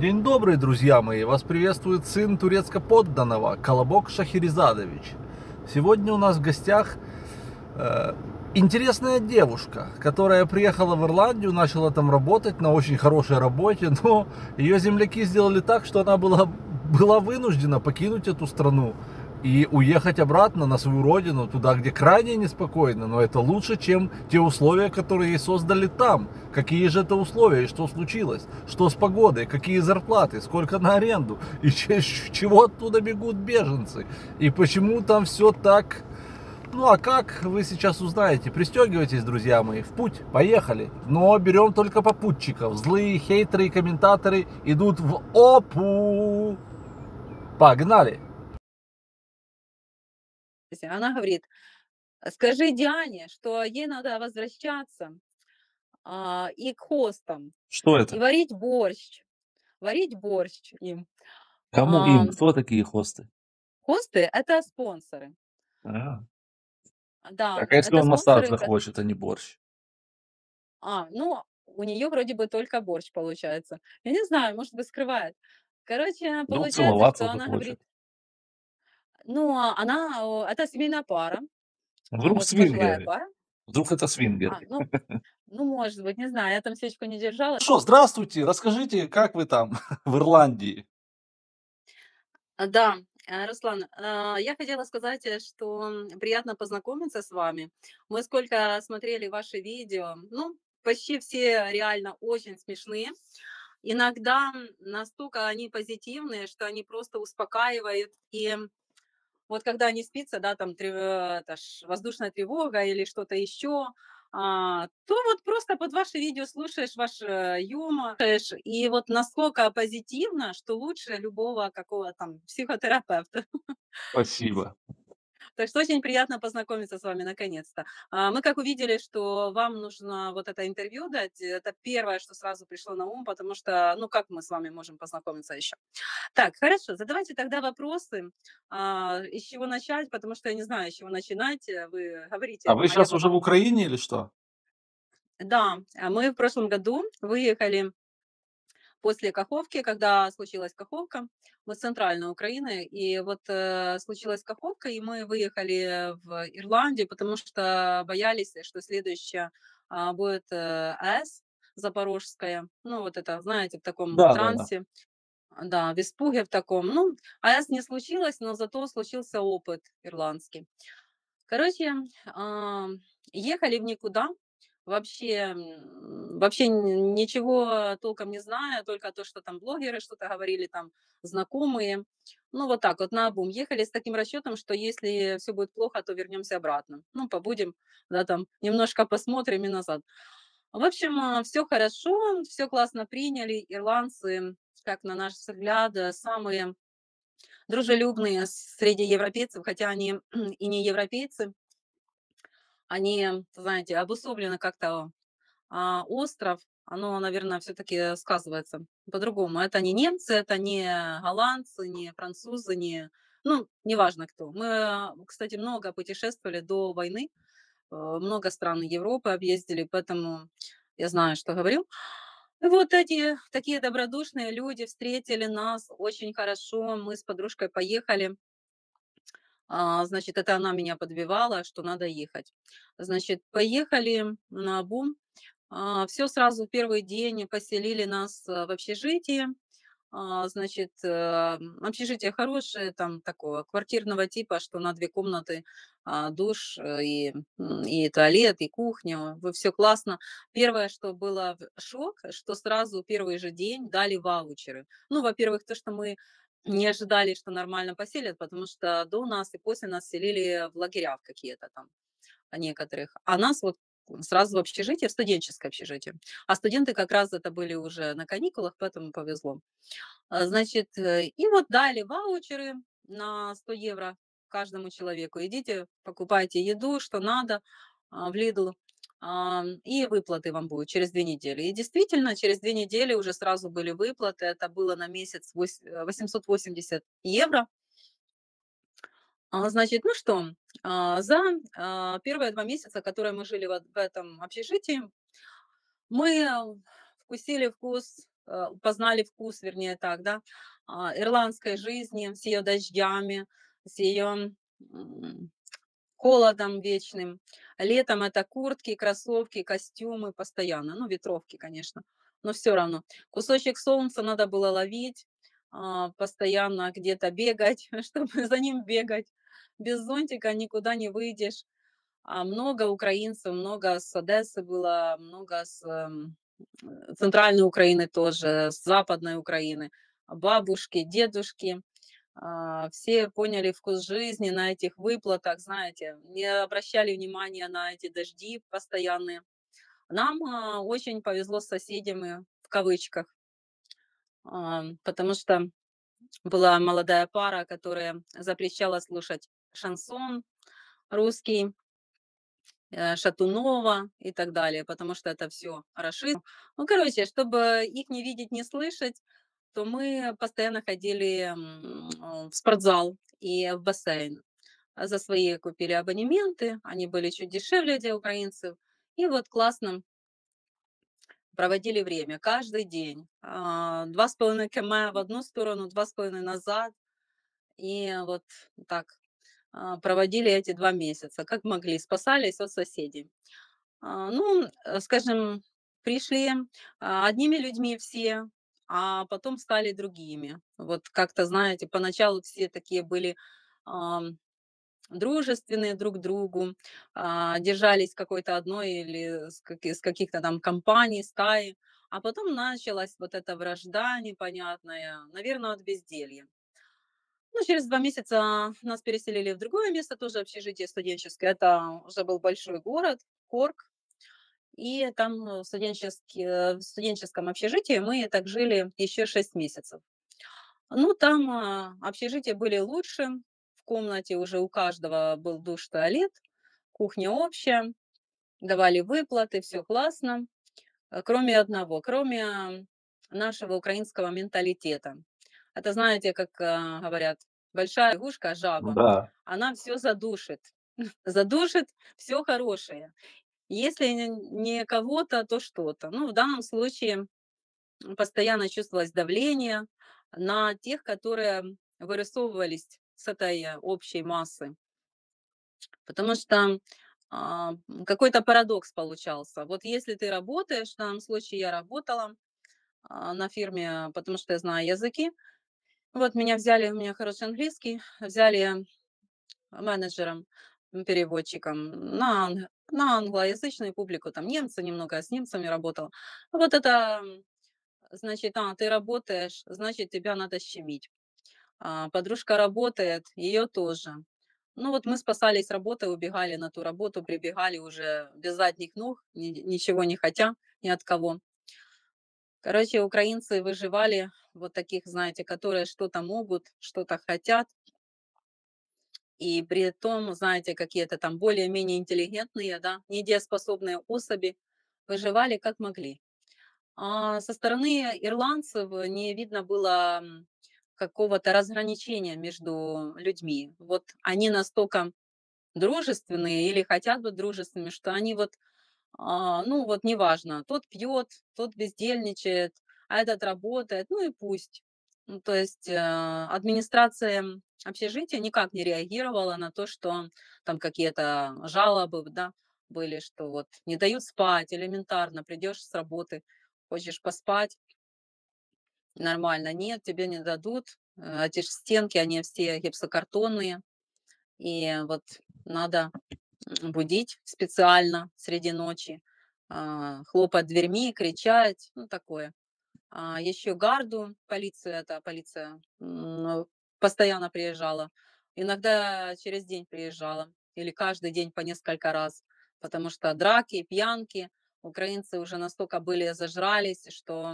День добрый, друзья мои! Вас приветствует сын турецко-подданного Колобок Шахиризадович. Сегодня у нас в гостях интересная девушка, которая приехала в Ирландию, начала там работать на очень хорошей работе, но ее земляки сделали так, что она была вынуждена покинуть эту страну и уехать обратно на свою родину, туда, где крайне неспокойно, но это лучше, чем те условия, которые ей создали там. Какие же это условия, и что случилось, что с погодой, какие зарплаты, сколько на аренду, и чего оттуда бегут беженцы, и почему там все так. Ну а как, вы сейчас узнаете. Пристегивайтесь, друзья мои, в путь, поехали. Но берем только попутчиков, злые хейтеры и комментаторы идут в опу. Погнали! Она говорит, скажи Диане, что ей надо возвращаться и к хостам. Что это? И варить борщ. Варить борщ им. Кому им? Кто такие хосты? Хосты – это спонсоры. А, да, так, а если он массаж захочет, а не борщ? Ну, у нее вроде бы только борщ получается. Я не знаю, может быть, скрывает. Короче, получается, что она говорит... Ну, она, это семейная пара. Вдруг вот, свингер. Вдруг это свингер. Может быть, не знаю, я там свечку не держала. Что, здравствуйте, расскажите, как вы там в Ирландии? Да, Руслан, я хотела сказать, что приятно познакомиться с вами. Мы сколько смотрели ваши видео, ну, почти все реально очень смешные. Иногда настолько они позитивные, что они просто успокаивают и... Вот когда не спится, да, там воздушная тревога или что-то еще, то вот просто под ваши видео слушаешь ваш юмор, и вот насколько позитивно, что лучше любого какого там психотерапевта. Спасибо. Так что очень приятно познакомиться с вами наконец-то. Мы как увидели, что вам нужно вот это интервью дать, это первое, что сразу пришло на ум, потому что, ну как мы с вами можем познакомиться еще? Так, хорошо, задавайте тогда вопросы, из чего начать, потому что я не знаю, с чего начинать, вы говорите. А вы сейчас уже в Украине или что? Да, мы в прошлом году выехали после Каховки, когда случилась Каховка, мы с центральной Украины, и вот случилась Каховка, и мы выехали в Ирландию, потому что боялись, что следующая будет АЭС Запорожская, ну вот это, знаете, в таком трансе, да, в испуге в таком, ну, АЭС не случилось, но зато случился опыт ирландский. Короче, ехали в никуда. Вообще ничего толком не знаю, только то, что там блогеры что-то говорили, там знакомые. Ну, вот так вот наобум. Ехали с таким расчетом, что если все будет плохо, то вернемся обратно. Ну, побудем, да, там немножко посмотрим и назад. В общем, все хорошо, все классно приняли. Ирландцы, как на наш взгляд, самые дружелюбные среди европейцев, хотя они и не европейцы. Они, знаете, обособлены как-то. А остров, оно, наверное, все-таки сказывается по-другому. Это не немцы, это не голландцы, не французы, не... Ну, неважно кто. Мы, кстати, много путешествовали до войны. Много стран Европы объездили, поэтому я знаю, что говорю. И вот эти такие добродушные люди встретили нас очень хорошо. Мы с подружкой поехали. Значит, это она меня подбивала, что надо ехать. Значит, поехали на бум. Все сразу в первый день поселили нас в общежитии. Значит, общежитие хорошее, там такого квартирного типа, что на 2 комнаты, душ и туалет, и кухня. Все классно. Первое, что было шок, что сразу первый же день дали ваучеры. Ну, во-первых, то, что мы не ожидали, что нормально поселят, потому что до нас и после нас селили в лагеря какие-то там некоторых. А нас вот сразу в общежитие, в студенческое общежитие. А студенты как раз это были уже на каникулах, поэтому повезло. Значит, и вот дали ваучеры на 100 евро каждому человеку. Идите, покупайте еду, что надо, в Лидл. И выплаты вам будут через 2 недели. И действительно, через 2 недели уже сразу были выплаты. Это было на месяц 880 евро. Значит, ну что, за первые 2 месяца, которые мы жили в этом общежитии, мы вкусили вкус познали вкус, вернее так, да, ирландской жизни с ее дождями, с ее холодом вечным. Летом это куртки, кроссовки, костюмы постоянно, ну, ветровки, конечно, но все равно. Кусочек солнца надо было ловить, постоянно где-то бегать, чтобы за ним бегать. Без зонтика никуда не выйдешь. Много украинцев, много с Одессы было, много с центральной Украины тоже, с западной Украины. Бабушки, дедушки, все поняли вкус жизни на этих выплатах, знаете, не обращали внимания на эти дожди постоянные. Нам очень повезло с соседями, в кавычках, потому что была молодая пара, которая запрещала слушать шансон русский, Шатунова и так далее, потому что это все расизм. Ну, короче, чтобы их не видеть, не слышать, то мы постоянно ходили в спортзал и в бассейн. За свои купили абонементы, они были чуть дешевле для украинцев. И вот классно проводили время каждый день. 2,5 км в одну сторону, 2,5 назад. И вот так проводили эти 2 месяца, как могли, спасались от соседей. Ну, скажем, пришли одними людьми все, а потом стали другими. Вот как-то, знаете, поначалу все такие были дружественные друг к другу, держались какой-то одной или с каких-то там компаний, стаи. А потом началась вот эта вражда непонятная, наверное, от безделья. Ну, через 2 месяца нас переселили в другое место, тоже общежитие студенческое. Это уже был большой город, Корк. И там в студенческом общежитии мы так жили еще 6 месяцев. Ну, там общежития были лучше. В комнате уже у каждого был душ, туалет, кухня общая, давали выплаты, все классно. Кроме одного, кроме нашего украинского менталитета. Это, знаете, как говорят, большая лягушка, жаба, да, она все задушит. Задушит все хорошее. Если не кого-то, то что-то. Ну, в данном случае постоянно чувствовалось давление на тех, которые вырисовывались с этой общей массы. Потому что какой-то парадокс получался. Вот если ты работаешь, в данном случае я работала на фирме, потому что я знаю языки. Вот меня взяли, у меня хороший английский, взяли менеджером, переводчиком на англоязычную публику, там немцы немного, я с немцами работала. Вот это, значит, ты работаешь, значит, тебя надо щемить. Подружка работает, ее тоже. Ну вот мы спасались работы, убегали на ту работу, прибегали уже без задних ног, ничего не хотя, ни от кого. Короче, украинцы выживали, вот таких, знаете, которые что-то могут, что-то хотят. И при том, знаете, какие-то там более-менее интеллигентные, да, недееспособные особи выживали как могли. А со стороны ирландцев не видно было какого-то разграничения между людьми. Вот они настолько дружественные или хотят быть дружественными, что они вот, ну вот неважно, тот пьет, тот бездельничает, а этот работает, ну и пусть. Ну, то есть администрация общежития никак не реагировала на то, что там какие-то жалобы, да, были, что вот не дают спать, элементарно, придешь с работы, хочешь поспать, нормально, нет, тебе не дадут, эти же стенки, они все гипсокартонные, и вот надо будить специально среди ночи, хлопать дверьми, кричать, ну такое. Еще гарду, полиция, это полиция постоянно приезжала, иногда через день приезжала, или каждый день по несколько раз, потому что драки, пьянки, украинцы уже настолько были зажрались, что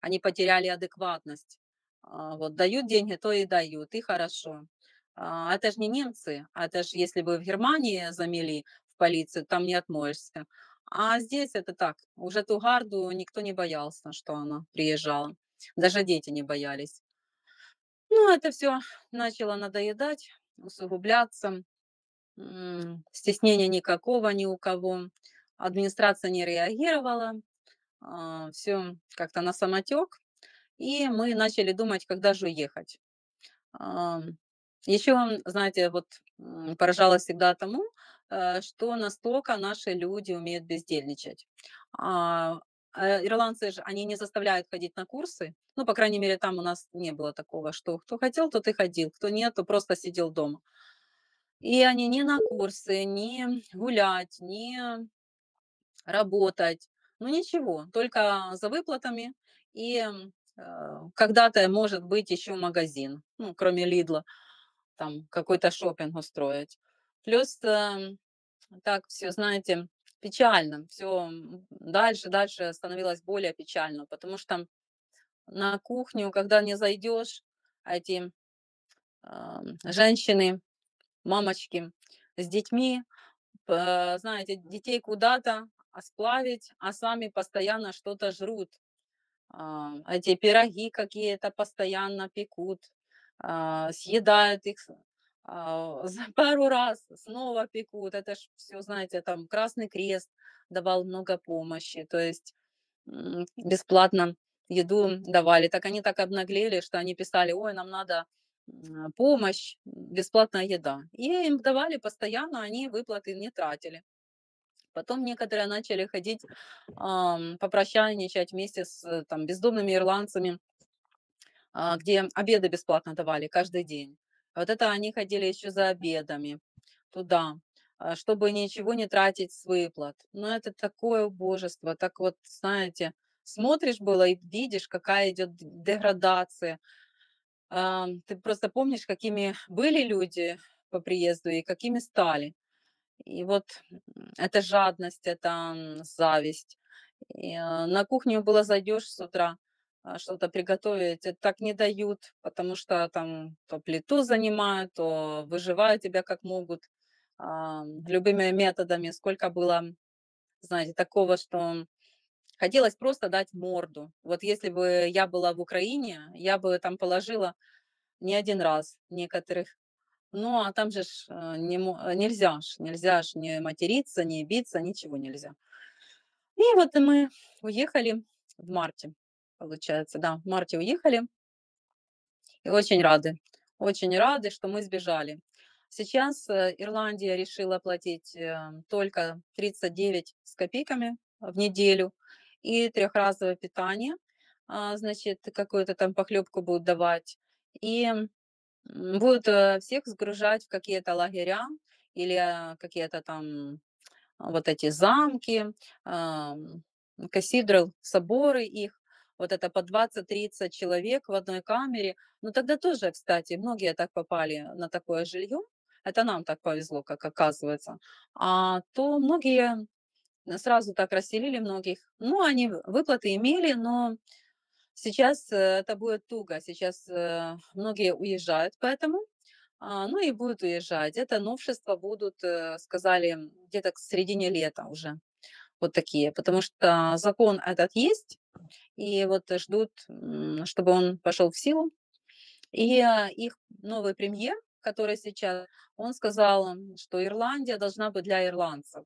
они потеряли адекватность. Вот дают деньги, то и дают, и хорошо. Это же не немцы, это же если бы в Германии замели в полицию, там не отмоешься. А здесь это так, уже ту гарду никто не боялся, что она приезжала. Даже дети не боялись. Ну, это все начало надоедать, усугубляться. Стеснения никакого ни у кого. Администрация не реагировала. Все как-то на самотек. И мы начали думать, когда же уехать. Еще, знаете, вот поражалась всегда тому, что настолько наши люди умеют бездельничать. Ирландцы же, они не заставляют ходить на курсы. Ну, по крайней мере, там у нас не было такого, что кто хотел, тот и ходил, кто нет, то просто сидел дома. И они ни на курсы, ни гулять, ни работать, ну ничего, только за выплатами. И когда-то, может быть, еще магазин, ну, кроме Лидла, там какой-то шопинг устроить. Плюс так все, знаете, печально, все дальше становилось более печально, потому что на кухню, когда не зайдешь, эти женщины, мамочки с детьми, знаете, детей куда-то сплавить, а сами постоянно что-то жрут. Эти пироги какие-то постоянно пекут, съедают их за пару раз, снова пекут. Это ж все, знаете, там Красный Крест давал много помощи, то есть бесплатно еду давали. Так они так обнаглели, что они писали: ой, нам надо помощь, бесплатная еда. И им давали постоянно, они выплаты не тратили. Потом некоторые начали ходить, попрощайничать вместе с там бездомными ирландцами, где обеды бесплатно давали каждый день. Вот это они ходили еще за обедами туда, чтобы ничего не тратить с выплат. Но это такое убожество. Так вот, знаете, смотришь было и видишь, какая идет деградация. Ты просто помнишь, какими были люди по приезду и какими стали. И вот это жадность, это зависть. И на кухню было зайдешь с утра что-то приготовить, это так не дают, потому что там то плиту занимают, то выживают тебя как могут любыми методами. Сколько было, знаете, такого, что хотелось просто дать морду. Вот если бы я была в Украине, я бы там положила не один раз некоторых. Ну, а там же ж нельзя не материться, не биться, ничего нельзя. И вот мы уехали в марте, получается, да, в марте уехали. И очень рады, что мы сбежали. Сейчас Ирландия решила платить только 39 с копейками в неделю и трехразовое питание, значит, какую-то там похлебку будут давать. И будут всех сгружать в какие-то лагеря или какие-то там вот эти замки, кафедрал, соборы их, вот это по 20-30 человек в одной камере. Ну тогда тоже, кстати, многие так попали на такое жилье, это нам так повезло, как оказывается, а то многие сразу так расселили многих, ну они выплаты имели, но... Сейчас это будет туго, сейчас многие уезжают, поэтому, ну и будут уезжать. Это новшества будут, сказали, где-то к середине лета уже, вот такие, потому что закон этот есть, и вот ждут, чтобы он пошел в силу. И их новый премьер, который сейчас, он сказал, что Ирландия должна быть для ирландцев.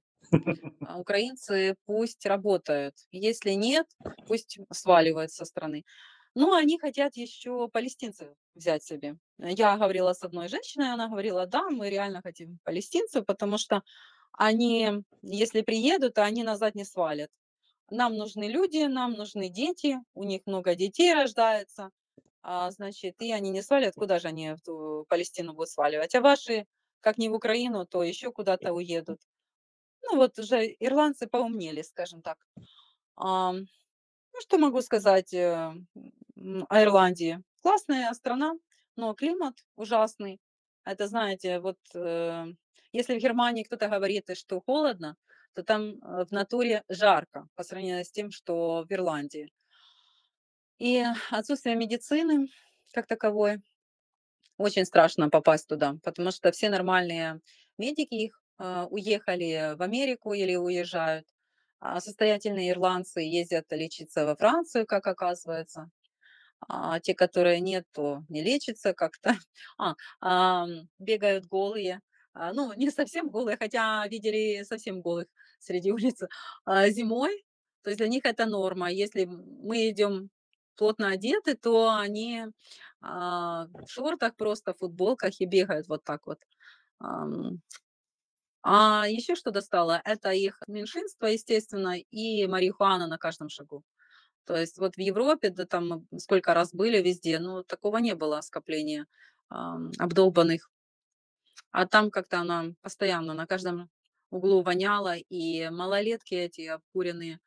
Украинцы пусть работают, если нет, пусть сваливают со страны. Но они хотят еще палестинцев взять себе. Я говорила с одной женщиной, она говорила, да, мы реально хотим палестинцев, потому что они, если приедут, они назад не свалят. Нам нужны люди, нам нужны дети, у них много детей рождается, значит, и они не свалят, куда же они в ту Палестину будут сваливать. А ваши, как не в Украину, то еще куда-то уедут. Ну вот уже ирландцы поумнели, скажем так. Ну что могу сказать о Ирландии? Классная страна, но климат ужасный. Это, знаете, вот если в Германии кто-то говорит, что холодно, то там в натуре жарко по сравнению с тем, что в Ирландии. И отсутствие медицины как таковой. Очень страшно попасть туда, потому что все нормальные медики их уехали в Америку или уезжают. А состоятельные ирландцы ездят лечиться во Францию, как оказывается. А те, которые нет, то не лечатся как-то. Бегают голые. Ну, не совсем голые, хотя видели совсем голых среди улиц зимой. То есть для них это норма. Если мы идем плотно одеты, то они в шортах просто, в футболках и бегают вот так вот. А еще что достало? Это их меньшинство, естественно, и марихуана на каждом шагу. То есть вот в Европе, да там сколько раз были везде, но такого не было скопления обдолбанных. А там как-то она постоянно на каждом углу воняла, и малолетки эти обкуренные,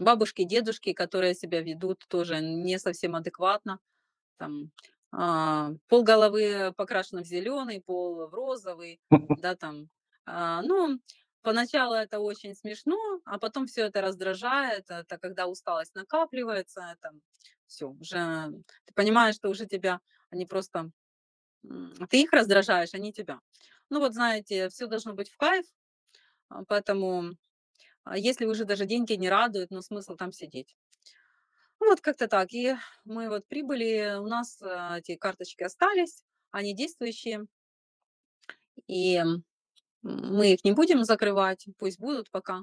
бабушки, дедушки, которые себя ведут тоже не совсем адекватно, там пол головы покрашено в зеленый, пол в розовый, да, там, ну, поначалу это очень смешно, а потом все это раздражает, это когда усталость накапливается, это все, уже ты понимаешь, что уже тебя, они просто, ты их раздражаешь, они тебя. Ну вот, знаете, все должно быть в кайф, поэтому если уже даже деньги не радуют, но смысл там сидеть. Ну вот как-то так, и мы вот прибыли, у нас эти карточки остались, они действующие, и... Мы их не будем закрывать, пусть будут пока.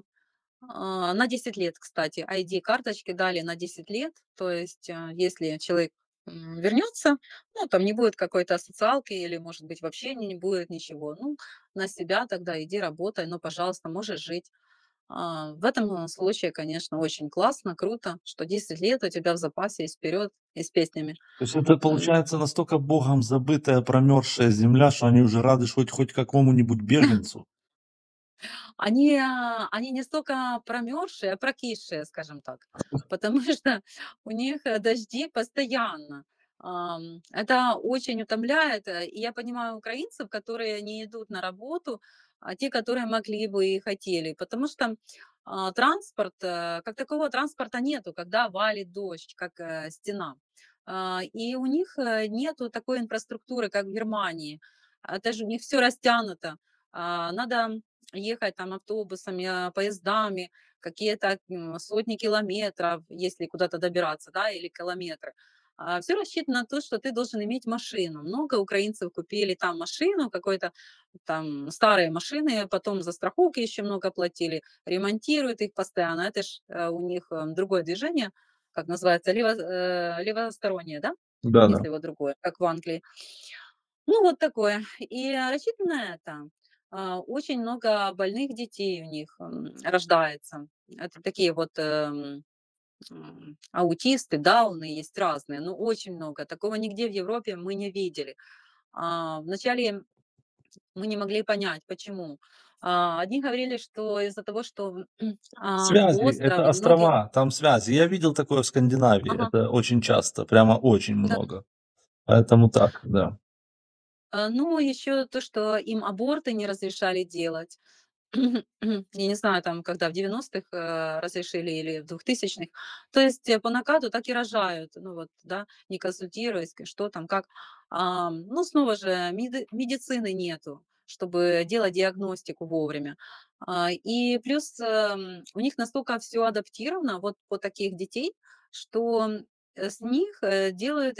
На 10 лет, кстати, ID-карточки дали на 10 лет. То есть если человек вернется, ну, там не будет какой-то социалки или, может быть, вообще не будет ничего. Ну, на себя тогда иди работай, но, пожалуйста, можешь жить. В этом случае, конечно, очень классно, круто, что 10 лет у тебя в запасе и вперед, и с песнями. То есть это получается настолько богом забытая, промерзшая земля, что они уже рады хоть какому-нибудь беженцу. Они не столько промерзшие, а прокисшие, скажем так, потому что у них дожди постоянно. Это очень утомляет. И я понимаю украинцев, которые не идут на работу, а те, которые могли бы и хотели, потому что транспорт, как такого транспорта нету, когда валит дождь, как стена, и у них нету такой инфраструктуры, как в Германии, это же у них все растянуто, надо ехать там автобусами, поездами, какие-то сотни километров, если куда-то добираться, да, или километры. Все рассчитано на то, что ты должен иметь машину. Много украинцев купили там машину, какой-то там старые машины, потом за страховки еще много платили, ремонтируют их постоянно. Это ж у них другое движение, как называется, левостороннее, да? Да. Если его другое, как в Англии. Ну, вот такое. И рассчитано на это. Очень много больных детей у них рождается. Это такие вот... аутисты, дауны есть разные, но очень много. Такого нигде в Европе мы не видели. Вначале мы не могли понять, почему. Одни говорили, что из-за того, что... Связи, остров, это острова, многие... там связи. Я видел такое в Скандинавии, ага. Это очень часто, прямо очень много. Поэтому так, да. Ну, еще то, что им аборты не разрешали делать. Я не знаю, там, когда в 90-х разрешили или в 2000-х. То есть по накату так и рожают, ну вот, да, не консультируясь, что там, как. Ну, снова же, медицины нету, чтобы делать диагностику вовремя. И плюс у них настолько все адаптировано, вот по таких детей, что с них делают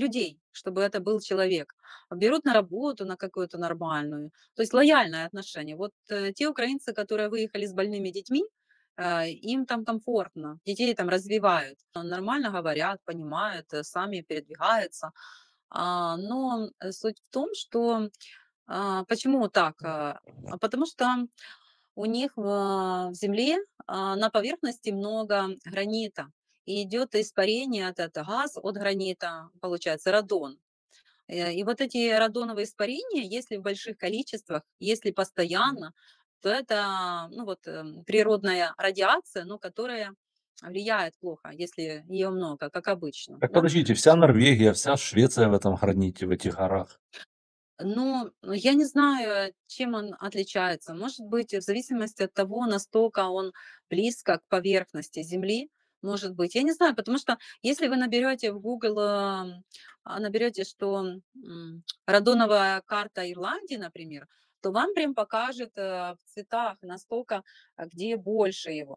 людей, чтобы это был человек. Берут на работу, на какую-то нормальную. То есть лояльное отношение. Вот те украинцы, которые выехали с больными детьми, им там комфортно. Детей там развивают. Нормально говорят, понимают, сами передвигаются. Но суть в том, что... Почему так? Потому что у них в земле на поверхности много гранита. И идет испарение, это газ от гранита, получается, радон. И вот эти радоновые испарения, если в больших количествах, если постоянно, то это, ну, вот, природная радиация, но которая влияет плохо, если ее много, как обычно. Так, да? Подождите, вся Норвегия, вся Швеция в этом граните, в этих горах? Ну, я не знаю, чем он отличается. Может быть, в зависимости от того, настолько он близко к поверхности Земли. Может быть, я не знаю, потому что если вы наберете в Google, наберете, что радоновая карта Ирландии, например, то вам прям покажет в цветах настолько, где больше его,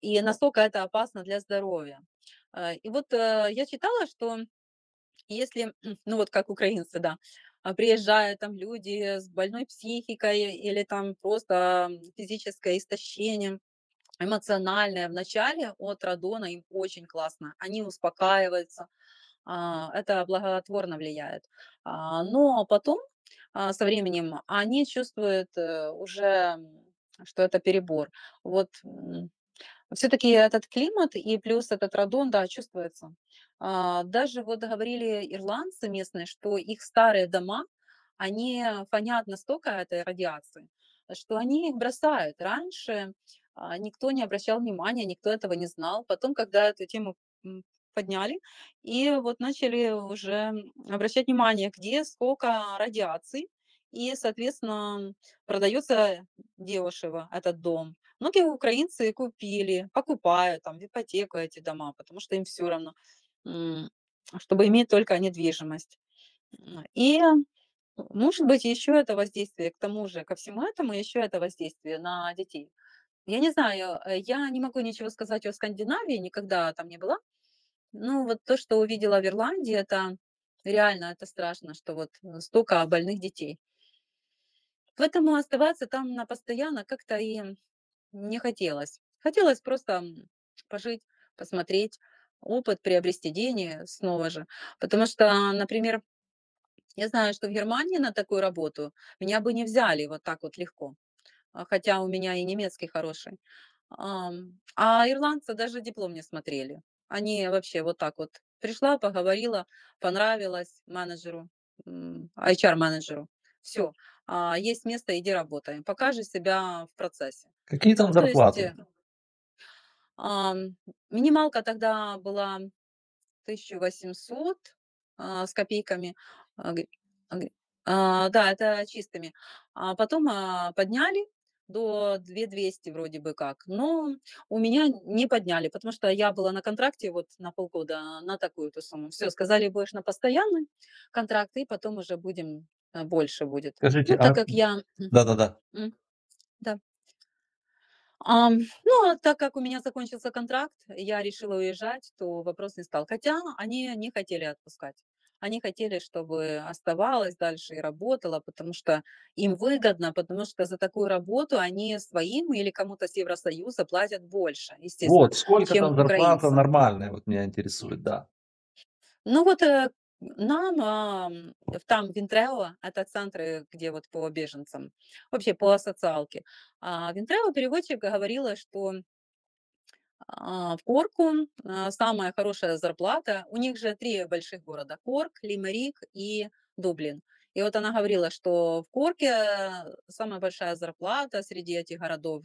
и настолько это опасно для здоровья. И вот я читала, что если, ну вот как украинцы, да, приезжают там люди с больной психикой или там просто физическое истощение, эмоциональное в начале от радона им очень классно. Они успокаиваются, это благотворно влияет. Но потом, со временем, они чувствуют уже, что это перебор. Вот все-таки этот климат и плюс этот радон, да, чувствуется. Даже вот говорили ирландцы местные, что их старые дома, они фонят настолько этой радиации, что они их бросают. Раньше никто не обращал внимания, никто этого не знал. Потом, когда эту тему подняли, и вот начали уже обращать внимание, где сколько радиаций, и, соответственно, продается дешево этот дом. Многие украинцы купили, покупают там, в ипотеку эти дома, потому что им все равно, чтобы иметь только недвижимость. И, может быть, еще это воздействие, к тому же, ко всему этому, еще это воздействие на детей. Я не знаю, я не могу ничего сказать о Скандинавии, никогда там не была. Ну, вот то, что увидела в Ирландии, это реально, это страшно, что вот столько больных детей. Поэтому оставаться там на постоянно как-то и не хотелось. Хотелось просто пожить, посмотреть, опыт приобрести, деньги снова же. Потому что, например, я знаю, что в Германии на такую работу меня бы не взяли вот так вот легко. Хотя у меня и немецкий хороший. А ирландцы даже диплом не смотрели. Они вообще вот так вот. Пришла, поговорила, понравилась менеджеру, HR-менеджеру. Все, есть место, иди работай. Покажи себя в процессе. Какие там зарплаты? То есть, минималка тогда была 1800 с копейками. Да, это чистыми. А потом подняли до 2200 вроде бы как. Но у меня не подняли, потому что я была на контракте вот на полгода на такую-то сумму. Все, сказали, будешь на постоянный контракт, и потом уже будем, больше будет. Скажите, ну, так как я... Да-да-да. Да. Ну, так как у меня закончился контракт, я решила уезжать, то вопрос не стал. Хотя они не хотели отпускать. Они хотели, чтобы оставалась дальше и работала, потому что им выгодно, потому что за такую работу они своим или кому-то с Евросоюза платят больше, естественно. Вот, сколько там зарплата нормальная, вот меня интересует, да. Ну вот нам, там Винтрево, это центры, где вот по беженцам, вообще по социалке. Винтрево переводчик говорила, что в Корку самая хорошая зарплата. У них же три больших города: Корк, Лимерик и Дублин. И вот она говорила, что в Корке самая большая зарплата среди этих городов.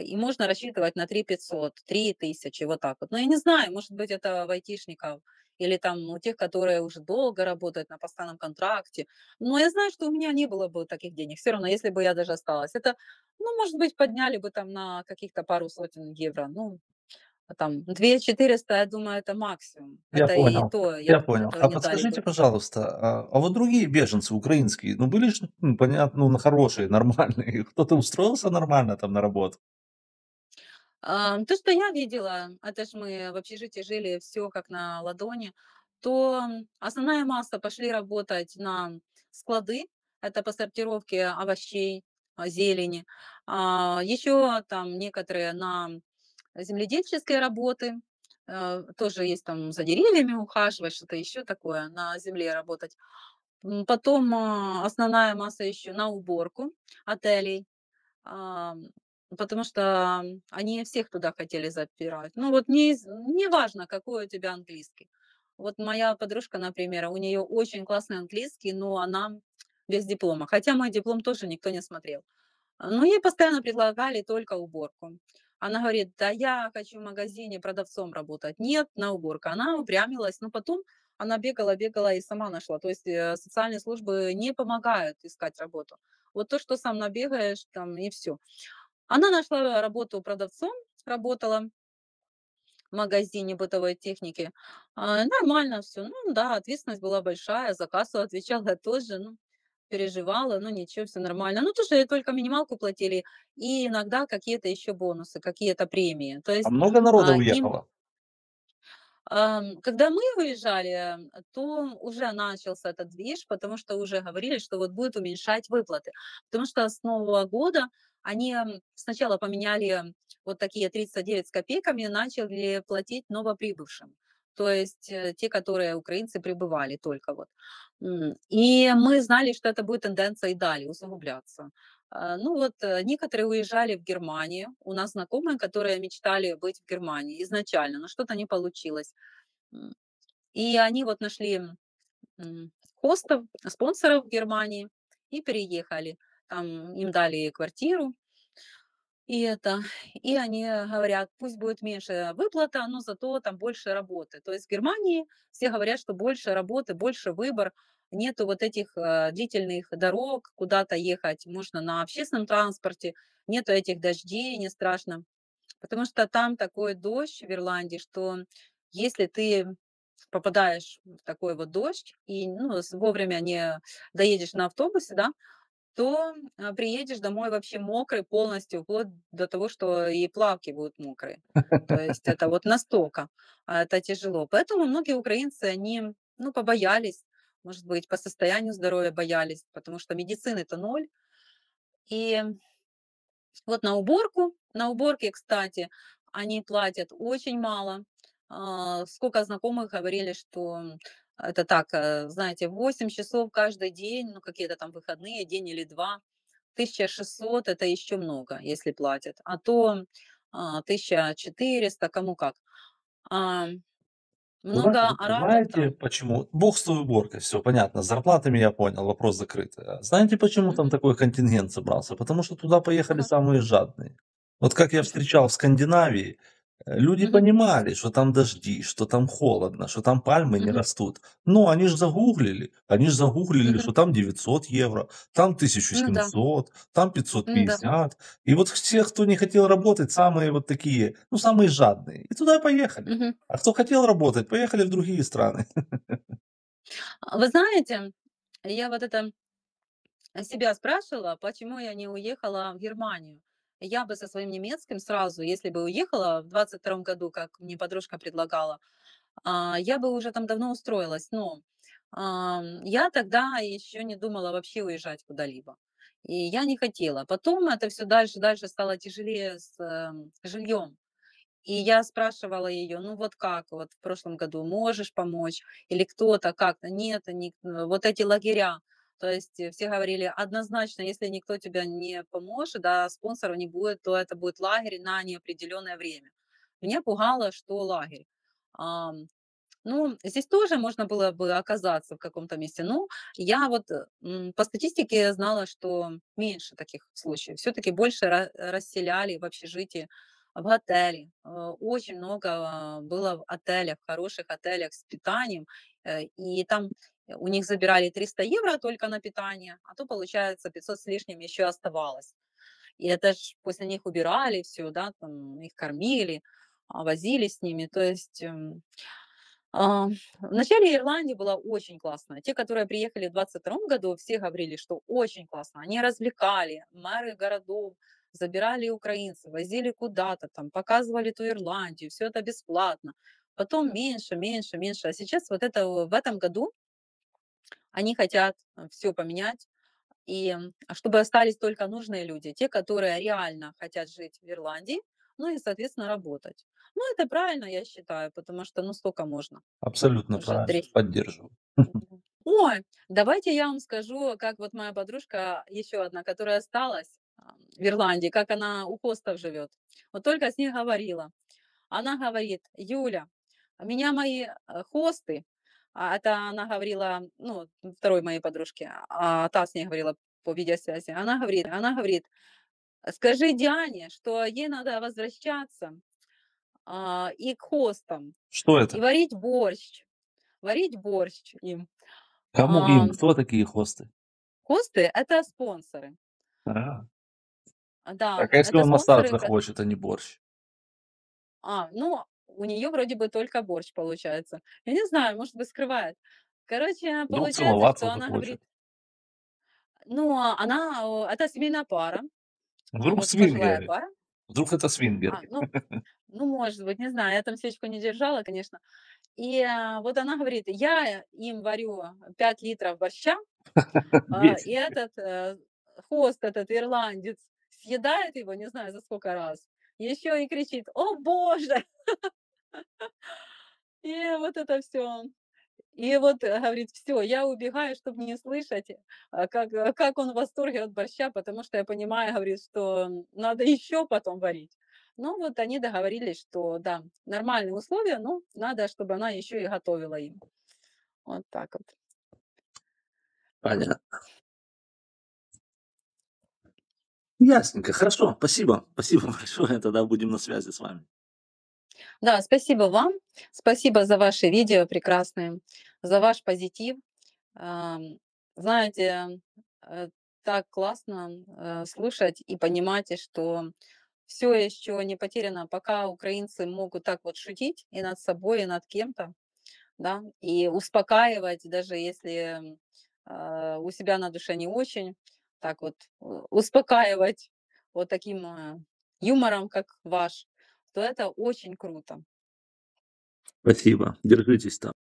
И можно рассчитывать на 3500, 3000, вот так вот. Но я не знаю, может быть, это у айтишников или там у тех, которые уже долго работают на постоянном контракте. Но я знаю, что у меня не было бы таких денег. Все равно, если бы я даже осталась. Это, ну, может быть, подняли бы там на каких-то пару сотен евро. Ну, там 2400, я думаю, это максимум. Я понял. А подскажите, пожалуйста, а вот другие беженцы украинские, ну, были же, ну, понятно, ну, хорошие, нормальные. Кто-то устроился нормально там на работу? То, что я видела, это же мы в общежитии жили, все как на ладони, то основная масса пошли работать на склады, это по сортировке овощей, зелени, еще там некоторые на земледельческие работы, тоже есть там за деревьями ухаживать, что-то еще такое, на земле работать. Потом основная масса еще на уборку отелей, потому что они всех туда хотели запирать. Ну вот не важно, какой у тебя английский. Вот моя подружка, например, у нее очень классный английский, но она без диплома. Хотя мой диплом тоже никто не смотрел. Но ей постоянно предлагали только уборку. Она говорит, да я хочу в магазине продавцом работать. Нет, на уборку. Она упрямилась, но потом она бегала и сама нашла. То есть социальные службы не помогают искать работу. Вот то, что сам набегаешь, там и все. Она нашла работу продавцом, работала в магазине бытовой техники. Нормально все. Ну да, ответственность была большая, за кассу отвечала тоже, ну, переживала, но ничего, все нормально. Ну тоже только минималку платили и иногда какие-то еще бонусы, какие-то премии. То есть, а много народа уехало? Когда мы выезжали, то уже начался этот движ, потому что уже говорили, что вот будет уменьшать выплаты. Потому что с Нового года они сначала поменяли вот такие 39 с копейками, начали платить новоприбывшим. То есть те, которые украинцы прибывали только вот. И мы знали, что это будет тенденция и далее усугубляться. Ну вот некоторые уезжали в Германию, у нас знакомые, которые мечтали быть в Германии изначально, но что-то не получилось. И они вот нашли хостов, спонсоров в Германии и переехали. Там им дали квартиру. И они говорят, пусть будет меньше выплата, но зато там больше работы. То есть в Германии все говорят, что больше работы, больше выбор, нету вот этих длительных дорог, куда-то ехать можно на общественном транспорте, нету этих дождей, не страшно. Потому что там такой дождь в Ирландии, что если ты попадаешь в такой вот дождь и вовремя не доедешь на автобусе, да, то приедешь домой вообще мокрый полностью, вплоть до того, что и плавки будут мокрые. То есть это вот настолько, это тяжело. Поэтому многие украинцы, они побоялись, может быть, по состоянию здоровья боялись, потому что медицины-то ноль. И вот на уборке, кстати, они платят очень мало. Сколько знакомых говорили, что... Это так, знаете, 8 часов каждый день, какие-то там выходные, день или два. 1600 – это еще много, если платят. А то 1400, кому как. Много арабов. Знаете, почему? Бог с той уборкой, все понятно. С зарплатами я понял, вопрос закрыт. Знаете, почему там такой контингент собрался? Потому что туда поехали самые жадные. Вот как я встречал в Скандинавии, люди понимали, что там дожди, что там холодно, что там пальмы не растут. Но они же загуглили. Они же загуглили, что там 900 евро, там 1700, там 550. И вот все, кто не хотел работать, самые вот такие, самые жадные. И туда поехали. А кто хотел работать, поехали в другие страны. Вы знаете, я вот это себя спрашивала, почему я не уехала в Германию. Я бы со своим немецким сразу, если бы уехала в 22-м году, как мне подружка предлагала, я бы уже там давно устроилась. Но я тогда еще не думала вообще уезжать куда-либо. И я не хотела. Потом это все дальше стало тяжелее с жильем. И я спрашивала ее, вот как, вот в прошлом году можешь помочь? Или кто-то как-то? Нет, вот эти лагеря. То есть все говорили, однозначно, если никто тебя не поможет, да, спонсоров не будет, то это будет лагерь на неопределенное время. Меня пугало, что лагерь. Здесь тоже можно было бы оказаться в каком-то месте. Я вот по статистике знала, что меньше таких случаев. Все-таки больше расселяли в общежитии, в отеле. Очень много было в отелях, в хороших отелях с питанием. И там... У них забирали 300 евро только на питание, а то, получается, 500 с лишним еще оставалось. И это ж после них убирали все, да, там их кормили, возили с ними. То есть в начале Ирландия была очень классная. Те, которые приехали в 22 году, все говорили, что очень классно. Они развлекали мэры городов, забирали украинцев, возили куда-то, там, показывали ту Ирландию, все это бесплатно. Потом меньше. А сейчас вот это в этом году они хотят все поменять, и чтобы остались только нужные люди, те, которые реально хотят жить в Ирландии, и, соответственно, работать. Это правильно, я считаю, потому что, столько можно. Абсолютно правильно, поддерживаю. Ой, давайте я вам скажу, как вот моя подружка, еще одна, которая осталась в Ирландии, как она у хостов живет. Вот только с ней говорила. Она говорит: Юля, меня мои хосты, это она говорила, второй моей подружке, а та с ней говорила по видеосвязи. Она говорит, скажи Диане, что ей надо возвращаться и к хостам. Что это? И варить борщ им. Кому им? Кто такие хосты? Хосты – это спонсоры. Да. Так, а если он массаж захочет, а не борщ? У нее вроде бы только борщ получается. Я не знаю, может быть, скрывает. Короче, получается, что она говорит... Она... Это семейная пара. Вдруг свинья. Вдруг это свингер. Ну, может быть, не знаю, я там свечку не держала, конечно. И вот она говорит, я им варю 5 литров борща, и этот хост, этот ирландец, съедает его, не знаю, за сколько раз, еще и кричит, о боже! И вот это все. И вот говорит, все, я убегаю, чтобы не слышать, как он в восторге от борща, потому что я понимаю, говорит, что надо еще потом варить. Ну вот они договорились, что да, нормальные условия, но надо, чтобы она еще и готовила им. Вот так вот. Понятно. Ясненько, хорошо, спасибо. Спасибо большое, тогда будем на связи с вами. Да, спасибо вам, спасибо за ваши видео прекрасные, за ваш позитив. Знаете, так классно слушать и понимать, что все еще не потеряно, пока украинцы могут так вот шутить и над собой, и над кем-то, да, и успокаивать, даже если у себя на душе не очень, так вот успокаивать вот таким юмором, как ваш, то это очень круто. Спасибо. Держитесь там.